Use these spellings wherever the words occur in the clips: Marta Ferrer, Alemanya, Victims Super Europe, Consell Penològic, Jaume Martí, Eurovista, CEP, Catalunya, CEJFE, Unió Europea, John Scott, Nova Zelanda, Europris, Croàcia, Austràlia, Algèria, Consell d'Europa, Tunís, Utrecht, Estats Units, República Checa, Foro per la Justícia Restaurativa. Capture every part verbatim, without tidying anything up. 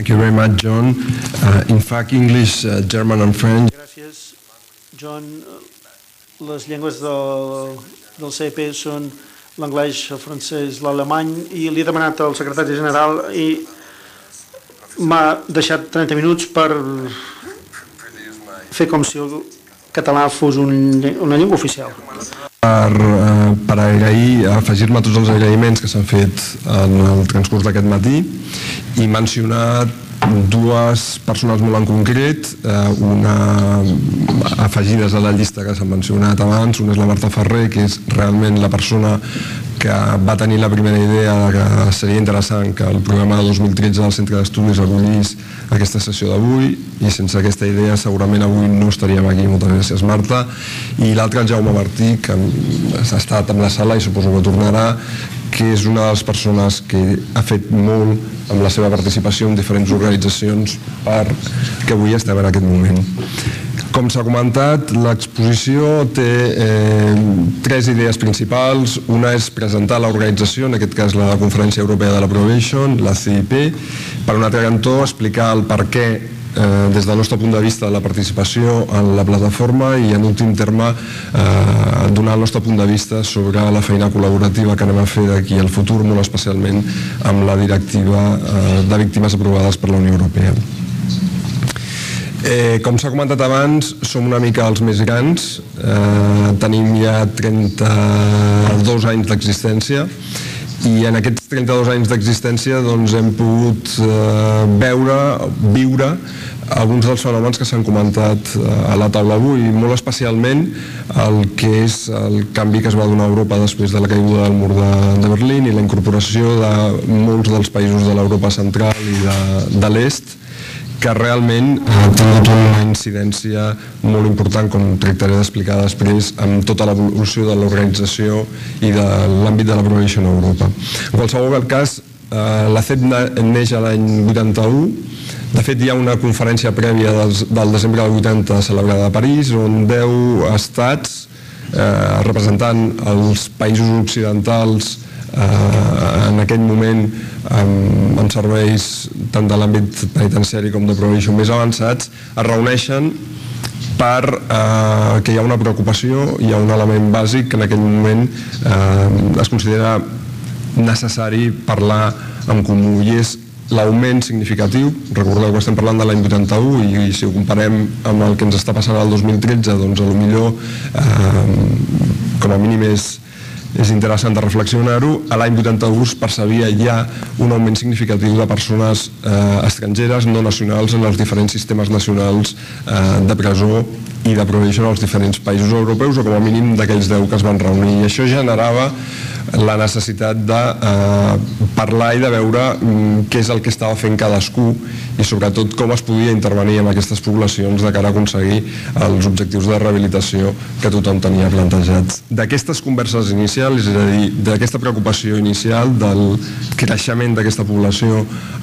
Thank you very much, John. Uh, in fact, English, uh, German and French. Gràcies, John. Les llengües del, del C E P són l'anglès, el francès, l'alemany, i li he demanat al secretari general i m'ha deixat trenta minuts per fer com si el català fos un, una llengua oficial. Per, per agrair, afegir-me tots els agraïments que s'han fet en el transcurs d'aquest matí i mencionar dues persones molt en concret, una afegides a la llista que s'ha mencionat abans, una és la Marta Ferrer, que és realment la persona que va tenir la primera idea que seria interessant que el programa de dos mil tretze del Centre d'Estudis acollís aquesta sessió d'avui, i sense aquesta idea segurament avui no estaríem aquí. Moltes gràcies, Marta. I l'altre, Jaume Martí, que ha estat en la sala i suposo que tornarà, que és una de les persones que ha fet molt amb la seva participació en diferents organitzacions perquè avui estem en aquest moment. Com s'ha comentat, l'exposició té eh, tres idees principals. Una és presentar l'organització, en aquest cas la Conferència Europea de la Probation, la C E P, per un altre cantó explicar el per què Eh, des del nostre punt de vista de la participació en la plataforma i en últim terme eh, donar el nostre punt de vista sobre la feina col·laborativa que anem a fer d'aquí al futur, molt especialment amb la directiva eh, de víctimes aprovades per la Unió Europea. Eh, com s'ha comentat abans, som una mica els més grans, eh, tenim ja trenta-dos anys d'existència, i en aquests trenta-dos anys d'existència doncs, hem pogut eh, veure, viure alguns dels fenòmens que s'han comentat eh, a la taula avui, molt especialment el que és el canvi que es va donar a Europa després de la caiguda del mur de, de Berlín i la incorporació de molts dels països de l'Europa central i de, de l'est, que realment ha tingut una incidència molt important, com tractaré d'explicar després, amb tota l'evolució de l'organització i de l'àmbit de la probation a Europa. En qualsevol cas, la C E P neix a l'any vuitanta-u. De fet, hi ha una conferència prèvia del desembre del vuitanta celebrada a París, on deu estats, representant els països occidentals en aquell moment amb serveis tant de l'àmbit penitenciari com de probation més avançats, es reuneixen perquè hi ha una preocupació, hi ha un element bàsic que en aquell moment es considera necessari parlar en comú, i és l'augment significatiu. Recordeu que estem parlant de l'any vuitanta-u i si ho comparem amb el que ens està passant al dos mil tretze, doncs potser com a mínim és és interessant de reflexionar-ho. A l'any vuitanta-u es percebia ja un augment significatiu de persones eh, estrangeres, no nacionals, en els diferents sistemes nacionals eh, de presó i de probation als diferents països europeus, o com a mínim d'aquells deu que es van reunir. I això generava la necessitat de eh, parlar i de veure què és el que estava fent cadascú i sobretot com es podia intervenir en aquestes poblacions de cara a aconseguir els objectius de rehabilitació que tothom tenia plantejats. D'aquestes converses inicials, és a dir, d'aquesta preocupació inicial del creixement d'aquesta població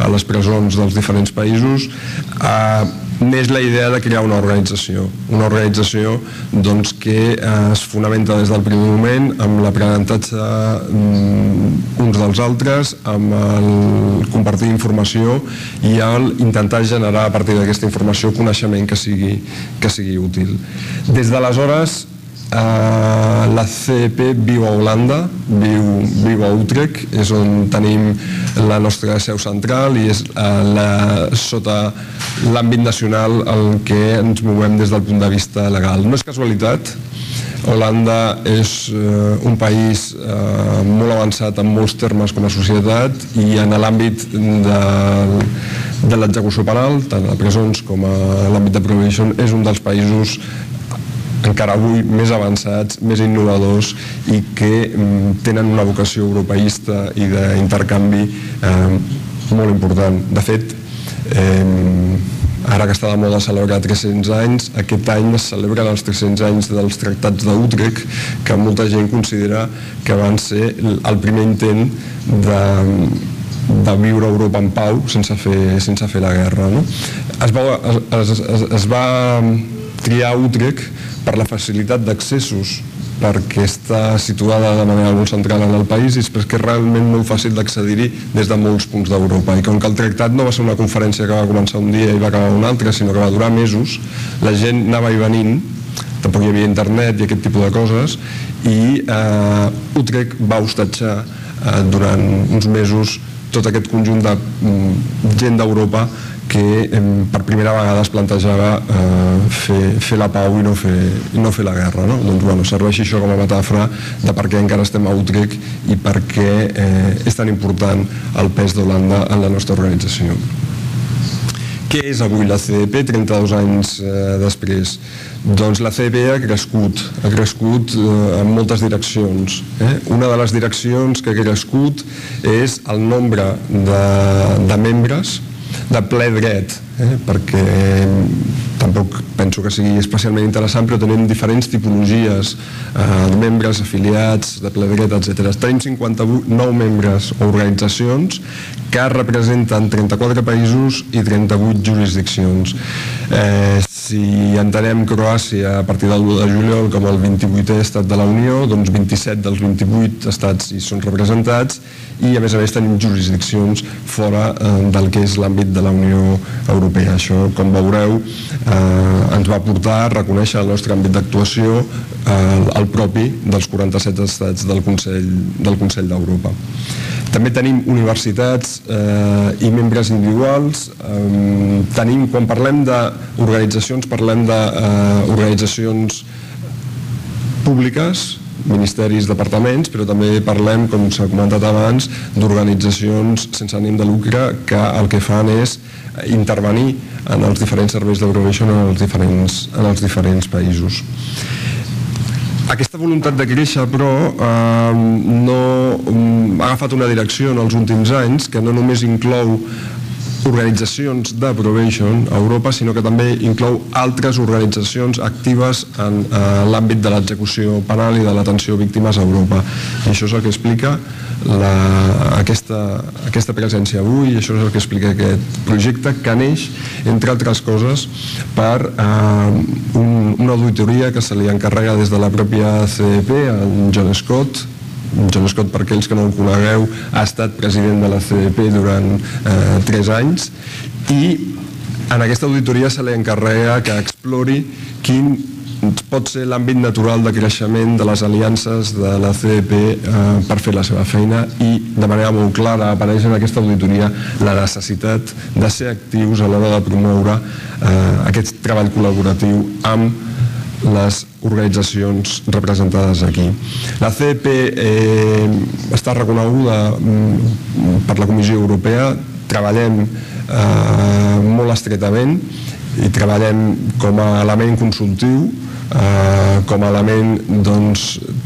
a les presons dels diferents països, eh, neix la idea de crear una organització, una organització doncs, que es fonamenta des del primer moment amb l'aprenentatge uns dels altres, amb el compartir informació i el intentar generar a partir d'aquesta informació coneixement que sigui, que sigui útil. Des d'aleshores Uh, la C E P viu a Holanda, viu, viu a Utrecht, és on tenim la nostra seu central i és uh, la, sota l'àmbit nacional el que ens movem des del punt de vista legal. No és casualitat. Holanda és uh, un país uh, molt avançat en molts termes com a societat i en l'àmbit de, de l'execució penal, tant a presons com a l'àmbit de probation, és un dels països encara avui més avançats, més innovadors i que tenen una vocació europeista i d'intercanvi eh, molt important. De fet, eh, ara que està de moda celebrar tres-cents anys, aquest any es celebren els tres-cents anys dels tractats d'Utrecht, que molta gent considera que van ser el primer intent de, de viure Europa en pau sense fer, sense fer la guerra, no? Es va, es, es, es va triar Utrecht per la facilitat d'accessos perquè està situada de manera molt central en el país i és perquè és realment molt fàcil d'accedir-hi des de molts punts d'Europa. I com que el tractat no va ser una conferència que va començar un dia i va acabar un altre, sinó que va durar mesos, la gent anava i venint, tampoc hi havia internet i aquest tipus de coses, i Utrecht va hostatjar durant uns mesos tot aquest conjunt de gent d'Europa que per primera vegada es plantejava fer la pau i no fer la guerra. Doncs, bueno, serveixi això com a metàfora de per què encara estem a Utrecht i per què és tan important el pes d'Holanda en la nostra organització. Què és avui la C E P trenta-dos anys després? Doncs la C E P ha crescut, ha crescut en moltes direccions. Una de les direccions que ha crescut és el nombre de membres de ple dret, perquè tampoc penso que sigui especialment interessant, però tenim diferents tipologies de membres afiliats, de ple dret, etcètera. Tenim cinquanta-nou membres o organitzacions que representen trenta-quatre països i trenta-vuit jurisdiccions. Si entenem Croàcia a partir del u de juliol com el vint-i-vuitè estat de la Unió, doncs vint-i-set dels vint-i-vuit estats hi són representats i a més a més tenim jurisdiccions fora del que és l'àmbit de la Unió Europea. Això, com veureu, ens va portar a reconèixer el nostre àmbit d'actuació el propi dels quaranta-set estats del Consell d'Europa. També tenim universitats i membres individuals. Tenim, quan parlem d'organitzacions, parlem d'organitzacions públiques, ministeris, departaments, però també parlem, com s'ha comentat abans, d'organitzacions sense ànim de lucre que el que fan és intervenir en els diferents serveis de probation en els diferents països. Aquesta voluntat de créixer, però, ha agafat una direcció en els últims anys que no només inclou organitzacions de probation a Europa, sinó que també inclou altres organitzacions actives en l'àmbit de l'execució penal i de l'atenció a víctimes a Europa. I això és el que explica aquesta presència avui, i això és el que explica aquest projecte que neix, entre altres coses, per una auditoria que se li encarrega des de la pròpia C E P, en John Scott. John Scott, per aquells que no el conegueu, ha estat president de la C E P durant tres anys i en aquesta auditoria se li encarrega que explori quin pot ser l'àmbit natural de creixement de les aliances de la C E P per fer la seva feina i de manera molt clara apareix en aquesta auditoria la necessitat de ser actius a l'hora de promoure aquest treball col·laboratiu amb les organitzacions representades aquí. La C E P està reconeguda per la Comissió Europea, treballem molt estretament i treballem com a element consultiu, com a element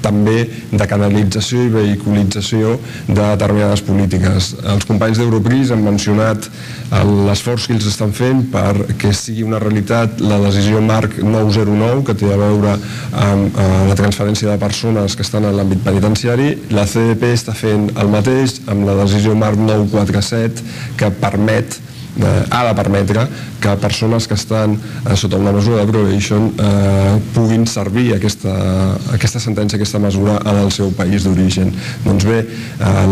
també de canalització i vehiculització de determinades polítiques. Els companys d'Europris han mencionat l'esforç que ells estan fent perquè sigui una realitat la decisió Marc nou zero nou que té a veure amb la transferència de persones que estan en l'àmbit penitenciari. La C E P està fent el mateix amb la decisió Marc nou quatre set que permet ha de permetre que persones que estan sota una mesura de probation puguin servir aquesta sentència, aquesta mesura en el seu país d'origen. Doncs bé,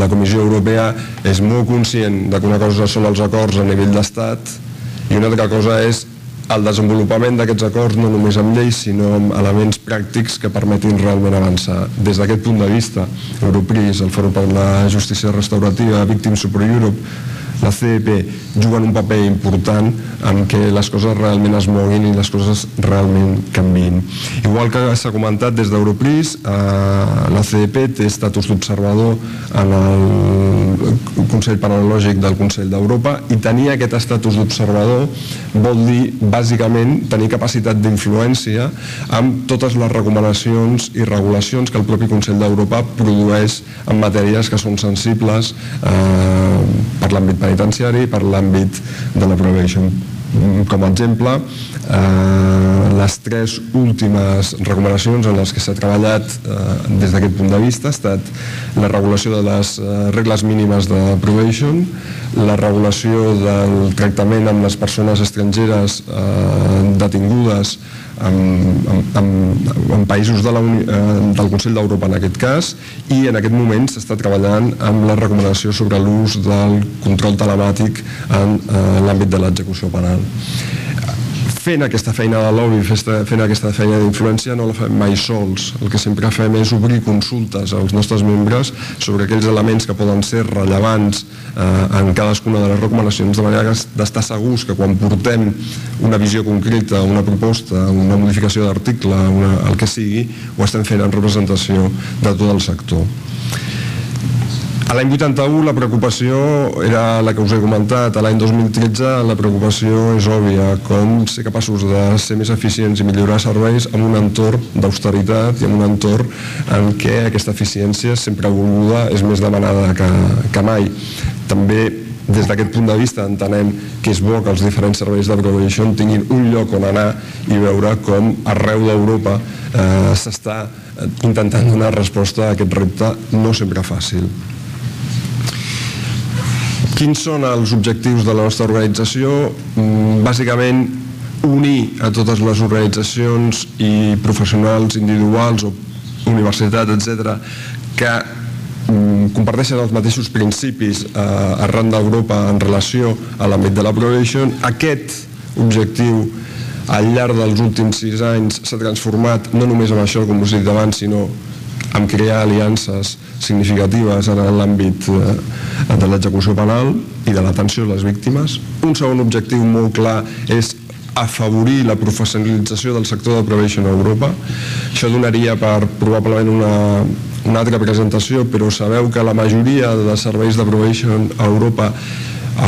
la Comissió Europea és molt conscient que una cosa són els acords a nivell d'estat i una altra cosa és el desenvolupament d'aquests acords no només amb lleis sinó amb elements pràctics que permetin realment avançar. Des d'aquest punt de vista, Europris, el Foro per la Justícia Restaurativa, Victims Super Europe, la C E P juguen un paper important en què les coses realment es moguin i les coses realment canviïn. Igual que s'ha comentat des d'Europris, la C E P té estatus d'observador en el Consell Penològic del Consell d'Europa i tenir aquest estatus d'observador vol dir, bàsicament, tenir capacitat d'influència amb totes les recomanacions i regulacions que el propi Consell d'Europa produeix en matèries que són sensibles per l'àmbit penitenciari penitenciari per l'àmbit de la probation. Com a exemple, les tres últimes recomanacions en les que s'ha treballat des d'aquest punt de vista ha estat la regulació de les regles mínimes de probation, la regulació del tractament amb les persones estrangeres detingudes en països del Consell d'Europa en aquest cas, i en aquest moment s'està treballant amb la recomanació sobre l'ús del control telemàtic en l'àmbit de l'execució penal. Fent aquesta feina de lobby, fent aquesta feina d'influència, no la fem mai sols. El que sempre fem és obrir consultes als nostres membres sobre aquells elements que poden ser rellevants en cadascuna de les recomanacions, de manera d'estar segurs que quan portem una visió concreta, una proposta, una modificació d'article, el que sigui, ho estem fent en representació de tot el sector. A l'any vuitanta-u la preocupació era la que us he comentat. A l'any dos mil tretze la preocupació és òbvia: com ser capaços de ser més eficients i millorar serveis en un entorn d'austeritat i en un entorn en què aquesta eficiència sempre volguda és més demanada que mai. També des d'aquest punt de vista entenem que és bo que els diferents serveis de probation tinguin un lloc on anar i veure com arreu d'Europa s'està intentant donar resposta a aquest repte no sempre fàcil. Quins són els objectius de la nostra organització? Bàsicament, unir a totes les organitzacions i professionals individuals o universitats, etcètera, que comparteixen els mateixos principis arran d'Europa en relació a l'àmbit de la probation. Aquest objectiu al llarg dels últims sis anys s'ha transformat no només en això, com us he dit abans, sinó en crear aliances significatives en l'àmbit de l'execució penal i de l'atenció a les víctimes. Un segon objectiu molt clar és afavorir la professionalització del sector de probation a Europa. Això donaria per probablement una altra presentació, però sabeu que la majoria de serveis de probation a Europa,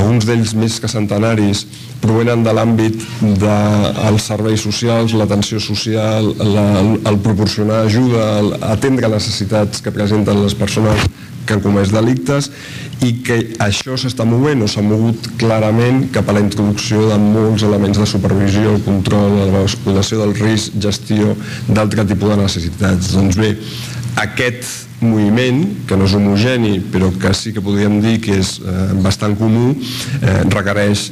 alguns d'ells més que centenaris, provenen de l'àmbit dels serveis socials, l'atenció social, el proporcionar ajuda, el atendre necessitats que presenten les persones que han comès delictes, i que això s'està movent o s'ha mogut clarament cap a la introducció de molts elements de supervisió, control, evaluació del risc, gestió d'altre tipus de necessitats. Doncs bé, aquest moviment, que no és homogeni però que sí que podríem dir que és bastant comú, requereix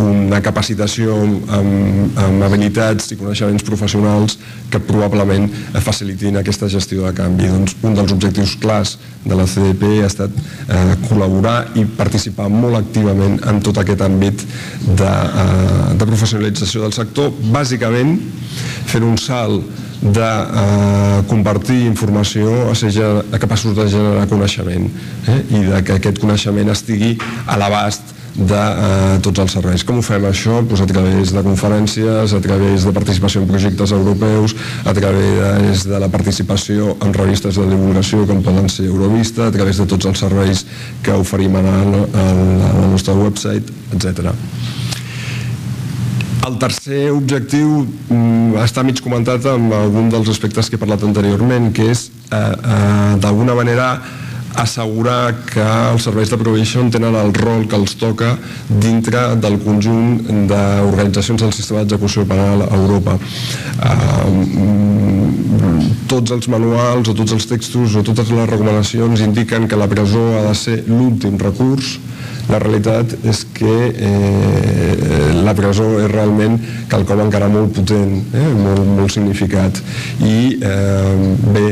una capacitació amb habilitats i coneixements professionals que probablement facilitin aquesta gestió de canvi. Un dels objectius clars de la C E P ha estat col·laborar i participar molt activament en tot aquest àmbit de professionalització del sector, bàsicament fent un salt de compartir informació a ser capaços de generar coneixement i que aquest coneixement estigui a l'abast de tots els serveis. Com ho fem això? A través de conferències, a través de participació en projectes europeus, a través de la participació en revistes de divulgació com poden ser Eurovista, a través de tots els serveis que oferim a la nostra website, etcètera. El tercer objectiu està mig comentat amb algun dels aspectes que he parlat anteriorment, que és d'alguna manera assegurar que els serveis de probation tenen el rol que els toca dintre del conjunt d'organitzacions del sistema d'execució penal a Europa. Tots els manuals o tots els textos o totes les recomanacions indiquen que la presó ha de ser l'últim recurs. La realitat és que la presó és realment quelcom encara molt potent, molt significat, i bé,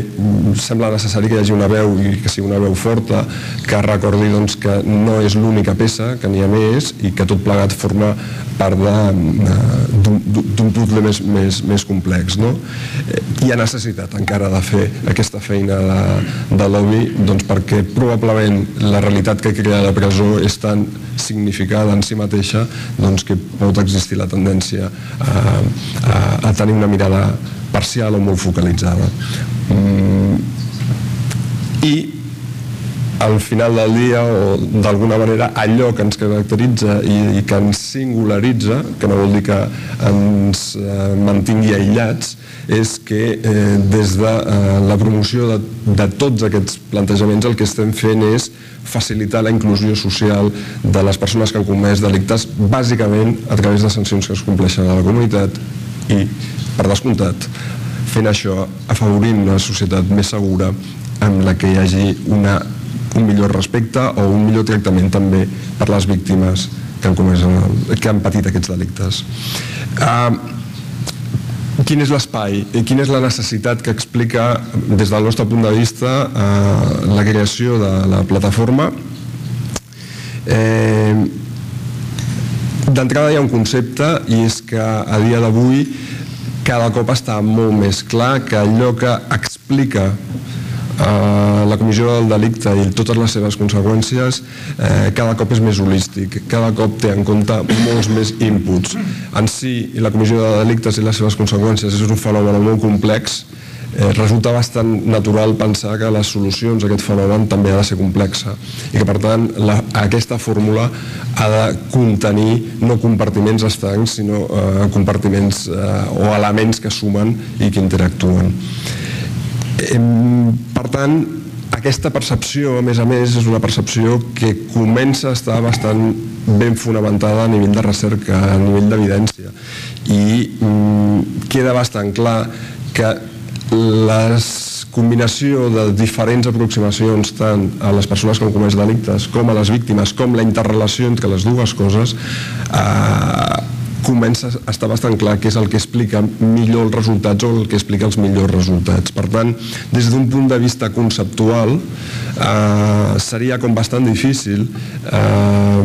sembla necessari que hi hagi una veu, i que sigui una veu forta, que recordi que no és l'única peça, que n'hi ha més, i que tot plegat forma part d'un puzzle més complex. Hi ha necessitat encara de fer aquesta feina de lobby, perquè probablement la realitat que crea la presó és tan significada en si mateixa que pot existir la tendència a tenir una mirada parcial o molt focalitzada. I al final del dia, o d'alguna manera, allò que ens caracteritza i que ens singularitza, que no vol dir que ens mantingui aïllats, és que des de la promoció de tots aquests plantejaments el que estem fent és facilitar la inclusió social de les persones que han comès delictes, bàsicament a través de sancions que es compleixen a la comunitat i, per descomptat, fent això, afavorint una societat més segura en la que hi hagi una un millor respecte o un millor tractament també per les víctimes que han, que han patit aquests delictes. Eh, Quin és l'espai i quina és la necessitat que explica, des del nostre punt de vista, eh, la creació de la plataforma? Eh, D'entrada hi ha un concepte, i és que a dia d'avui cada cop està molt més clar que allò que explica la comissió del delicte i totes les seves conseqüències cada cop és més holístic, cada cop té en compte molts més inputs. En si, la comissió de delictes i les seves conseqüències és un fenomen molt complex. Resulta bastant natural pensar que les solucions a aquest fenomen també ha de ser complexa i que, per tant, aquesta fórmula ha de contenir no compartiments estancs, sinó compartiments o elements que sumen i que interactuen. Per tant, aquesta percepció, a més a més, és una percepció que comença a estar bastant ben fonamentada a nivell de recerca, a nivell d'evidència, i queda bastant clar que la combinació de diferents aproximacions tant a les persones que han comès delictes com a les víctimes, com la interrelació entre les dues coses, comença a estar bastant clar que és el que explica millor els resultats o el que explica els millors resultats. Per tant, des d'un punt de vista conceptual, eh, seria com bastant difícil eh,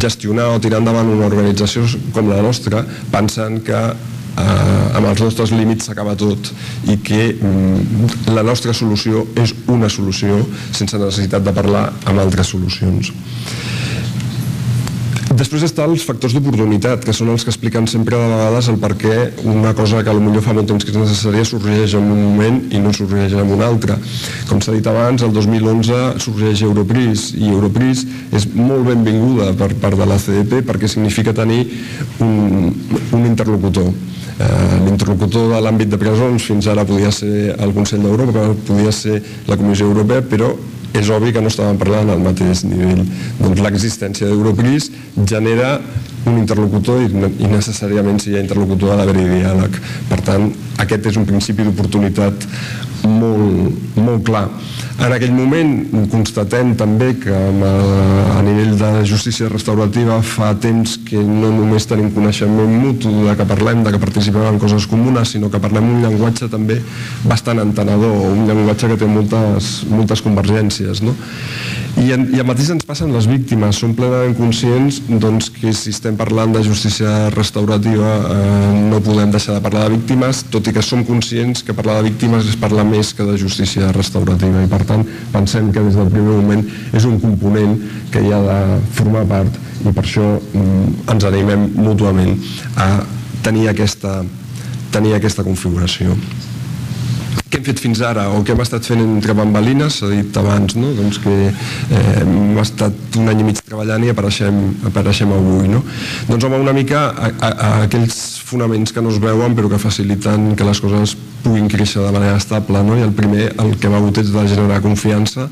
gestionar o tirar endavant una organització com la nostra pensant que eh, amb els nostres límits s'acaba tot i que mm, la nostra solució és una solució sense necessitat de parlar amb altres solucions. Després estan els factors d'oportunitat, que són els que expliquen sempre de vegades el perquè una cosa que potser fa molt temps que és necessària sorgeix en un moment i no sorgeix en un altre. Com s'ha dit abans, el dos mil onze sorgeix Europris, i Europris és molt benvinguda per part de la C E P perquè significa tenir un, un interlocutor. L'interlocutor de l'àmbit de presons fins ara podia ser el Consell d'Europa, podia ser la Comissió Europea, però és obvi que no estàvem parlant al mateix nivell. Doncs l'existència d'Europris genera un interlocutor i necessàriament, si hi ha interlocutor, ha d'haver-hi diàleg. Per tant, aquest és un principi d'oportunitat molt, molt clar. En aquell moment constatem també que a nivell de justícia restaurativa fa temps que no només tenim coneixement mutu de que parlem, de que participem en coses comunes, sinó que parlem un llenguatge també bastant entenedor, un llenguatge que té moltes, moltes convergències, no? I, en, i el mateix ens passen les víctimes. Som plenament conscients doncs, que si estem parlant de justícia restaurativa eh, no podem deixar de parlar de víctimes, tot i que som conscients que parlar de víctimes és parlar més que de justícia restaurativa, i per tant pensem que des del primer moment és un component que hi ha de formar part, i per això ens animem mútuament a tenir aquesta, tenir aquesta configuració. Què hem fet fins ara o què hem estat fent entre bambalines? S'ha dit abans, no? Doncs que eh, hem estat un any i mig treballant i apareixem, apareixem avui, no? Doncs home, una mica a, a, a aquells fonaments que no es veuen però que faciliten que les coses puguin créixer de manera estable, no? I el primer, el que hem hagut és de generar confiança.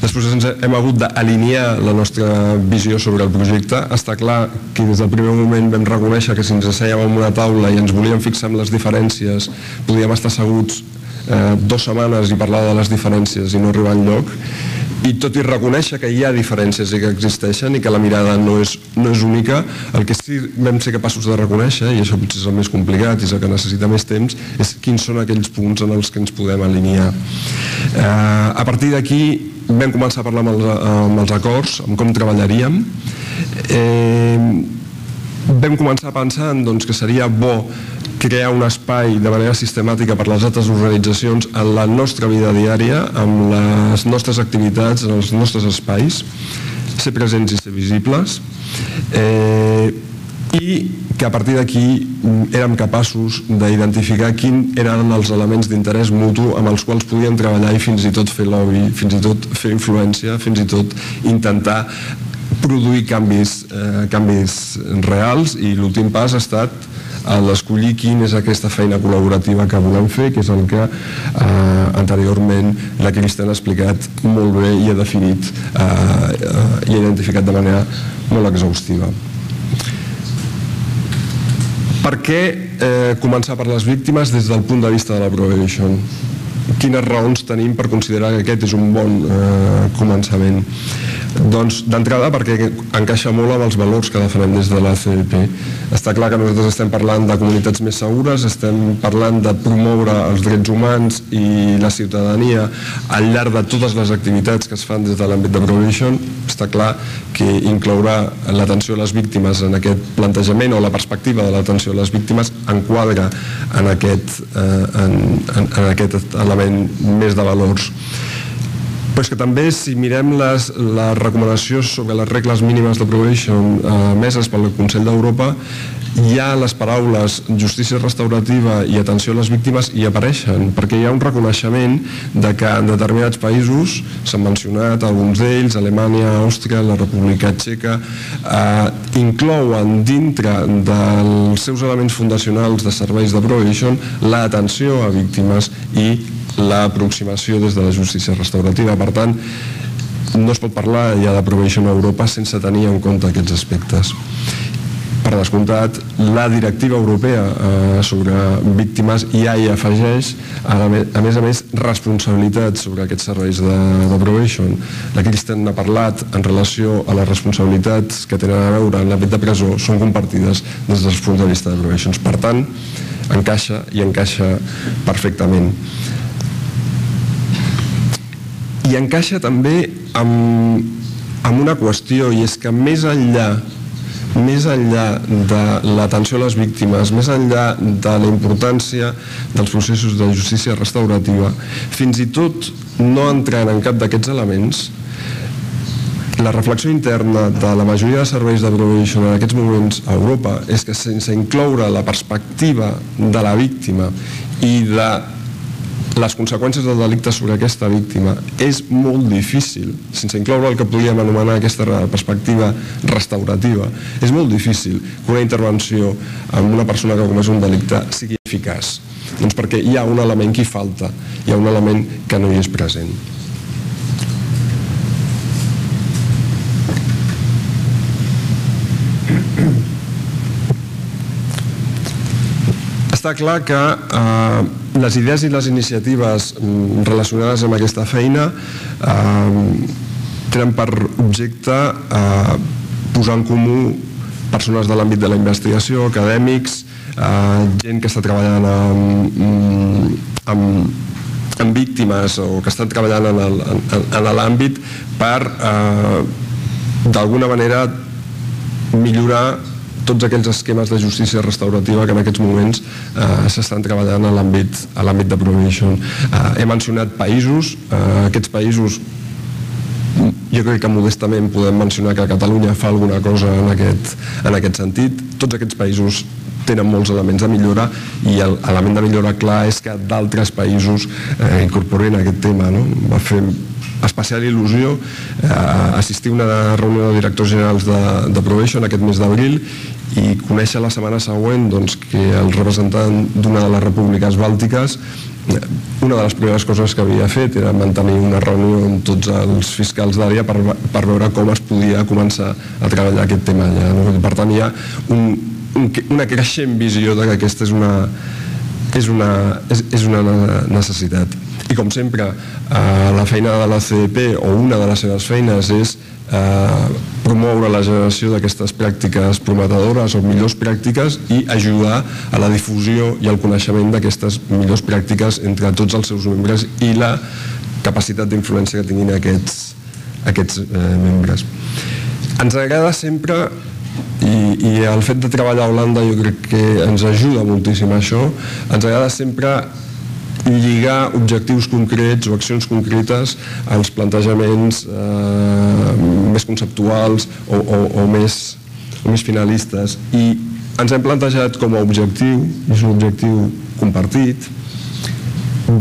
Després ens hem hagut d'alinear la nostra visió sobre el projecte. Està clar que des del primer moment vam reconèixer que si ens assèiem en una taula i ens volíem fixar en les diferències, podíem estar asseguts eh, dues setmanes i parlar de les diferències i no arribar enlloc. I tot i reconèixer que hi ha diferències i que existeixen i que la mirada no és, no és única, el que sí vam ser capaços de reconèixer, i això potser és el més complicat i és el que necessita més temps, és quins són aquells punts en els que ens podem alinear. Eh, a partir d'aquí vam començar a parlar amb els, amb els acords, amb com treballaríem. Eh, vam començar pensant doncs, que seria bo crear un espai de manera sistemàtica per les altres organitzacions en la nostra vida diària, en les nostres activitats, en els nostres espais, ser presents i ser visibles, eh, i que a partir d'aquí érem capaços d'identificar quins eren els elements d'interès mutu amb els quals podíem treballar i fins i tot fer lobby, fins i tot fer influència, fins i tot intentar produir canvis, eh, canvis reals, i l'últim pas ha estat l'escollir quina és aquesta feina col·laborativa que volem fer, que és el que eh, anteriorment la Cristina ha explicat molt bé i ha definit eh, i ha identificat de manera molt exhaustiva. Per què eh, començar per les víctimes des del punt de vista de la probation? quines raons tenim per considerar que aquest és un bon començament? Doncs d'entrada perquè encaixa molt amb els valors que definem des de la C E P. Està clar que nosaltres estem parlant de comunitats més segures, estem parlant de promoure els drets humans i la ciutadania al llarg de totes les activitats que es fan des de l'àmbit de Probation. Està clar que inclourà l'atenció a les víctimes en aquest plantejament o la perspectiva de l'atenció a les víctimes enquadra en aquest element més de valors. Però és que també, si mirem les recomanacions sobre les regles mínimes de Probation emeses pel Consell d'Europa, hi ha les paraules justícia restaurativa i atenció a les víctimes hi apareixen, perquè hi ha un reconeixement de que en determinats països, s'han mencionat alguns d'ells, Alemanya, Àustria, la República Checa, inclouen dintre dels seus elements fundacionals de serveis de Probation l'atenció a víctimes i l'aproximació des de la justícia restaurativa. Per tant, no es pot parlar ja de Probation a Europa sense tenir en compte aquests aspectes. Per descomptat, la directiva europea sobre víctimes ja hi afegeix, a més a més, responsabilitats sobre aquests serveis de Probation. La Kristen n'ha parlat en relació a les responsabilitats que tenen a veure en l'àmbit de presó són compartides des dels punts de vista de Probation. Per tant, encaixa i encaixa perfectament. I encaixa també amb una qüestió, i és que més enllà més enllà de l'atenció a les víctimes, més enllà de la importància dels processos de justícia restaurativa, fins i tot no entrant en cap d'aquests elements, la reflexió interna de la majoria de serveis de Probation en aquests moments a Europa és que sense incloure la perspectiva de la víctima i de les conseqüències del delicte sobre aquesta víctima és molt difícil, sense incloure el que podríem anomenar aquesta perspectiva restaurativa, és molt difícil que una intervenció amb una persona que comés un delicte sigui eficaç, doncs perquè hi ha un element que hi falta, hi ha un element que no hi és present. Està clar que les idees i les iniciatives relacionades amb aquesta feina tenen per objecte posar en comú persones de l'àmbit de la investigació, acadèmics, gent que està treballant amb víctimes o que està treballant en l'àmbit per, d'alguna manera, millorar tots aquells esquemes de justícia restaurativa que en aquests moments s'estan treballant a l'àmbit de Probation. He mencionat països, aquests països jo crec que modestament podem mencionar que Catalunya fa alguna cosa en aquest sentit. Tots aquests països tenen molts elements de millora i l'element de millora clar és que d'altres països incorporen aquest tema. Va fer especial il·lusió assistir a una reunió de directors generals de Probation aquest mes d'abril i conèixer la setmana següent que el representant d'una de les repúbliques bàltiques, una de les primeres coses que havia fet era mantenir una reunió amb tots els fiscals d'àrea per veure com es podia començar a treballar aquest tema allà. Per tant, hi ha una creixent visió que aquesta és una necessitat. I com sempre, la feina de la C E P o una de les seves feines és promoure la generació d'aquestes pràctiques prometedores o millors pràctiques i ajudar a la difusió i al coneixement d'aquestes millors pràctiques entre tots els seus membres i la capacitat d'influència que tinguin aquests membres. Ens agrada sempre, i el fet de treballar a Holanda jo crec que ens ajuda moltíssim a això, ens agrada sempre lligar objectius concrets o accions concretes als plantejaments més conceptuals o més finalistes. I ens hem plantejat com a objectiu, és un objectiu compartit,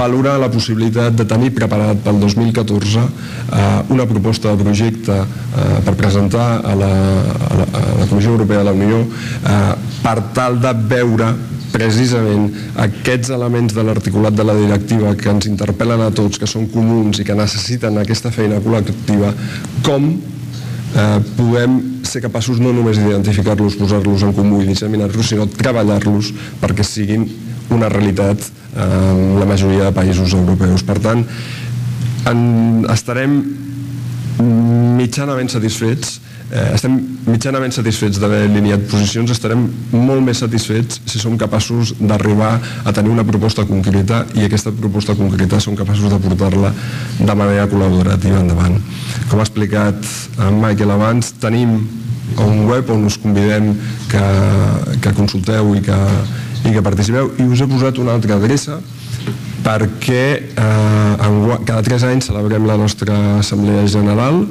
valorar la possibilitat de tenir preparat pel dos mil catorze una proposta de projecte per presentar a la Comissió Europea de la Unió per tal de veure precisament aquests elements de l'articulat de la directiva que ens interpel·len a tots, que són comuns i que necessiten aquesta feina col·lectiva, com podem ser capaços no només d'identificar-los, posar-los en comú i disseminar-los, sinó treballar-los perquè siguin una realitat en la majoria de països europeus. Per tant, estarem mitjanament satisfets estem mitjanament satisfets d'haver alineat posicions, estarem molt més satisfets si som capaços d'arribar a tenir una proposta concreta, i aquesta proposta concreta som capaços de portar-la de manera col·laborativa endavant. Com ha explicat en Michael abans, tenim un web on us convidem que consulteu i que participeu, i us he posat una altra adreça perquè cada tres anys celebrem la nostra Assemblea General.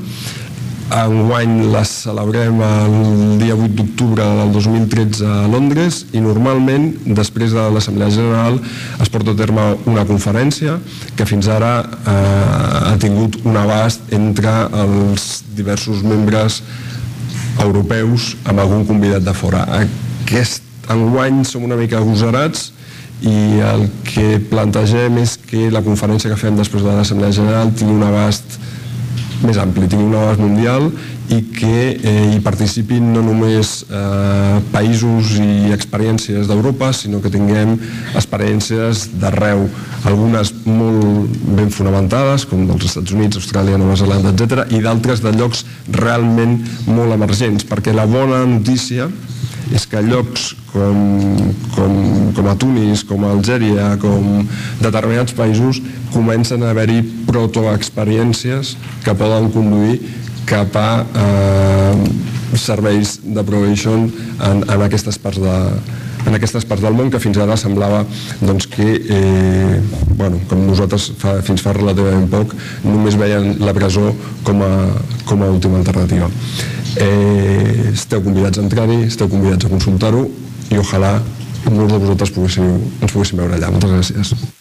Enguany la celebrem el dia vuit d'octubre del dos mil tretze a Londres, i normalment després de l'Assemblea General es porta a terme una conferència que fins ara ha tingut un abast entre els diversos membres europeus amb algun convidat de fora. Enguany som una mica agosarats i el que plantegem és que la conferència que fem després de l'Assemblea General tingui un abast més ampli, tingui un abast mundial, i que hi participin no només països i experiències d'Europa, sinó que tinguem experiències d'arreu, algunes molt ben fonamentades, com dels Estats Units, Austràlia, Nova Zelanda, etcètera, i d'altres de llocs realment molt emergents, perquè la bona notícia és que llocs com a Tunís, com a Algèria, com determinats països, comencen a haver-hi protoexperiències que poden conduir cap a serveis de probation en aquestes parts del món, que fins ara semblava que, com nosaltres fins fa relativament poc, només veien la presó com a última alternativa. Esteu convidats a entrar-hi, esteu convidats a consultar-ho, i ojalà molts de vosaltres ens poguéssim veure allà. Moltes gràcies.